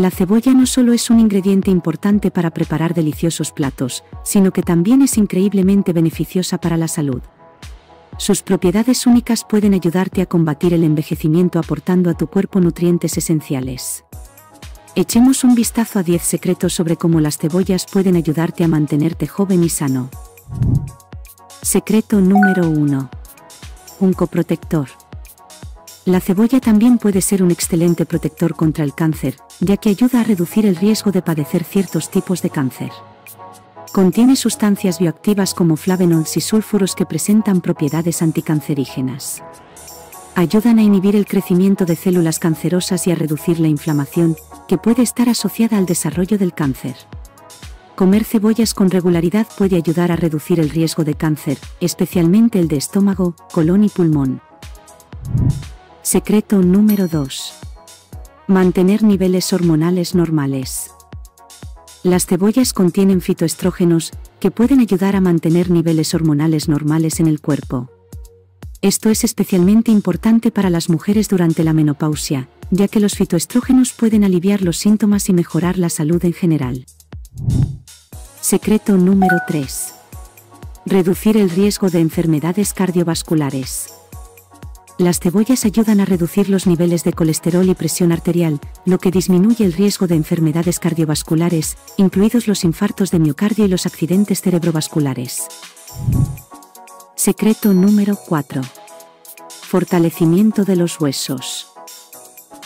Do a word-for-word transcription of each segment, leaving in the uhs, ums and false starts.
La cebolla no solo es un ingrediente importante para preparar deliciosos platos, sino que también es increíblemente beneficiosa para la salud. Sus propiedades únicas pueden ayudarte a combatir el envejecimiento aportando a tu cuerpo nutrientes esenciales. Echemos un vistazo a diez secretos sobre cómo las cebollas pueden ayudarte a mantenerte joven y sano. Secreto número uno. Un coprotector. La cebolla también puede ser un excelente protector contra el cáncer, ya que ayuda a reducir el riesgo de padecer ciertos tipos de cáncer. Contiene sustancias bioactivas como flavonoides y sulfuros que presentan propiedades anticancerígenas. Ayudan a inhibir el crecimiento de células cancerosas y a reducir la inflamación, que puede estar asociada al desarrollo del cáncer. Comer cebollas con regularidad puede ayudar a reducir el riesgo de cáncer, especialmente el de estómago, colon y pulmón. Secreto número dos. Mantener niveles hormonales normales. Las cebollas contienen fitoestrógenos, que pueden ayudar a mantener niveles hormonales normales en el cuerpo. Esto es especialmente importante para las mujeres durante la menopausia, ya que los fitoestrógenos pueden aliviar los síntomas y mejorar la salud en general. Secreto número tres. Reducir el riesgo de enfermedades cardiovasculares. Las cebollas ayudan a reducir los niveles de colesterol y presión arterial, lo que disminuye el riesgo de enfermedades cardiovasculares, incluidos los infartos de miocardio y los accidentes cerebrovasculares. Secreto número cuatro. Fortalecimiento de los huesos.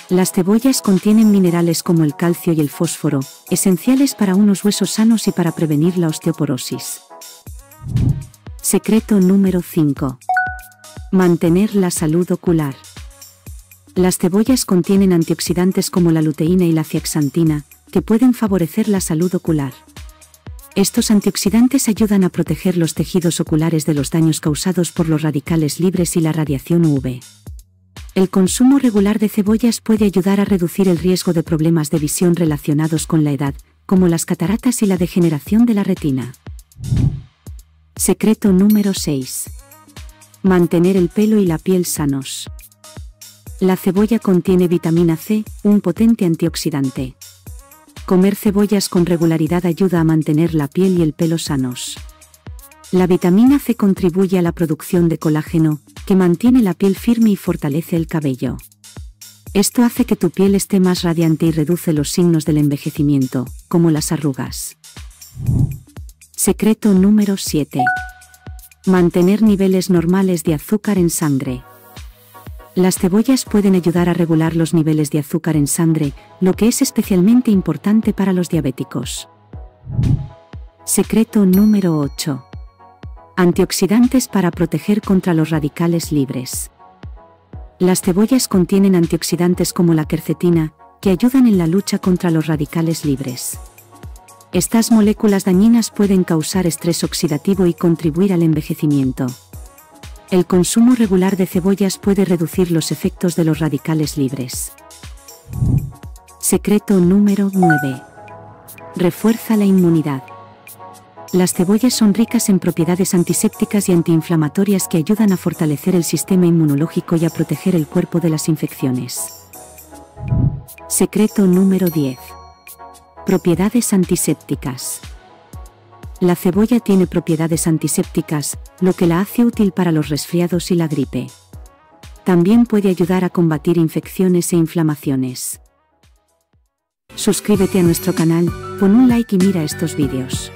Las cebollas contienen minerales como el calcio y el fósforo, esenciales para unos huesos sanos y para prevenir la osteoporosis. Secreto número cinco. Mantener la salud ocular. Las cebollas contienen antioxidantes como la luteína y la ciaxantina, que pueden favorecer la salud ocular. Estos antioxidantes ayudan a proteger los tejidos oculares de los daños causados por los radicales libres y la radiación U V. El consumo regular de cebollas puede ayudar a reducir el riesgo de problemas de visión relacionados con la edad, como las cataratas y la degeneración de la retina. Secreto número seis. Mantener el pelo y la piel sanos. La cebolla contiene vitamina C, un potente antioxidante. Comer cebollas con regularidad ayuda a mantener la piel y el pelo sanos. La vitamina C contribuye a la producción de colágeno, que mantiene la piel firme y fortalece el cabello. Esto hace que tu piel esté más radiante y reduce los signos del envejecimiento, como las arrugas. Secreto número siete. Mantener niveles normales de azúcar en sangre. Las cebollas pueden ayudar a regular los niveles de azúcar en sangre, lo que es especialmente importante para los diabéticos. Secreto número ocho. Antioxidantes para proteger contra los radicales libres. Las cebollas contienen antioxidantes como la quercetina, que ayudan en la lucha contra los radicales libres. Estas moléculas dañinas pueden causar estrés oxidativo y contribuir al envejecimiento. El consumo regular de cebollas puede reducir los efectos de los radicales libres. Secreto número nueve. Refuerza la inmunidad. Las cebollas son ricas en propiedades antisépticas y antiinflamatorias que ayudan a fortalecer el sistema inmunológico y a proteger el cuerpo de las infecciones. Secreto número diez. Propiedades antisépticas. La cebolla tiene propiedades antisépticas, lo que la hace útil para los resfriados y la gripe. También puede ayudar a combatir infecciones e inflamaciones. Suscríbete a nuestro canal, pon un like y mira estos vídeos.